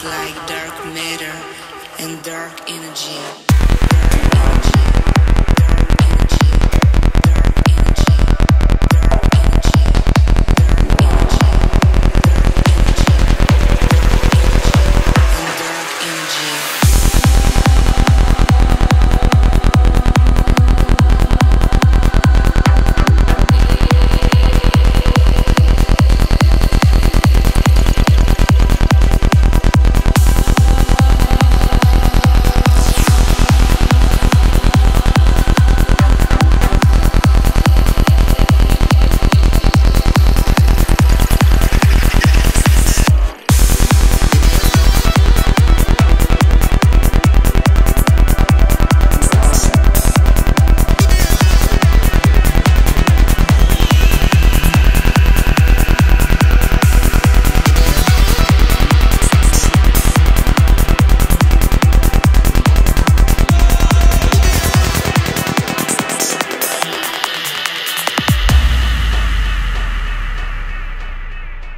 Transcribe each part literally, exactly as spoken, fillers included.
is like dark matter and dark energy.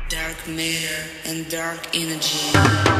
Dark matter and dark energy.